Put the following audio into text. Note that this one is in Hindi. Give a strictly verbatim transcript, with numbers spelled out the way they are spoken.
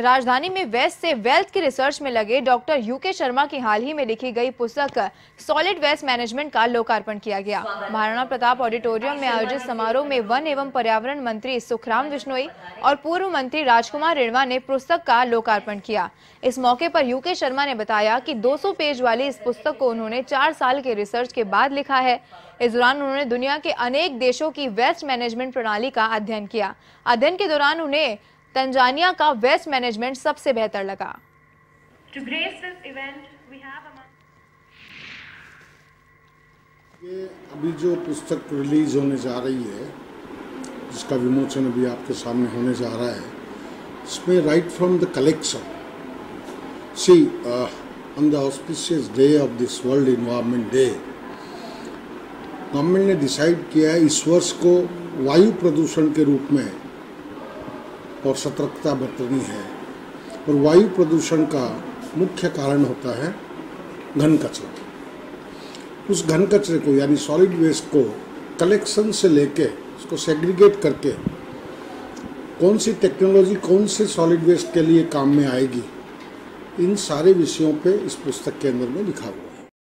राजधानी में वेस्ट से वेल्थ की रिसर्च में लगे डॉक्टर यू शर्मा की हाल ही में लिखी गई पुस्तक सॉलिड वेस्ट मैनेजमेंट का लोकार्पण किया गया। महाराणा प्रताप ऑडिटोरियम में आयोजित समारोह में वन एवं पर्यावरण मंत्री सुखराम विश्वई और पूर्व मंत्री राजकुमार रेणवा ने पुस्तक का लोकार्पण किया। इस मौके पर यू शर्मा ने बताया कि दो सौ पेज वाली इस पुस्तक को उन्होंने चार साल के रिसर्च के बाद लिखा है। इस दौरान उन्होंने दुनिया के अनेक देशों की वेस्ट मैनेजमेंट प्रणाली का अध्ययन किया। अध्ययन के दौरान उन्हें तंजानिया का वेस्ट मैनेजमेंट सबसे बेहतर लगा। ये अभी जो पुस्तक रिलीज होने जा रही है, जिसका विमोचन अभी आपके सामने होने जा रहा है, इसमें right from the collection see on the auspicious day of this world environment day government ने डिसाइड किया है इस वर्ष को वायु प्रदूषण के रूप में और सतर्कता बरतनी है। और वायु प्रदूषण का मुख्य कारण होता है घन कचरा। उस घन कचरे को यानी सॉलिड वेस्ट को कलेक्शन से लेके उसको सेग्रीगेट करके कौन सी टेक्नोलॉजी कौन से सॉलिड वेस्ट के लिए काम में आएगी, इन सारे विषयों पे इस पुस्तक के अंदर में लिखा हुआ है।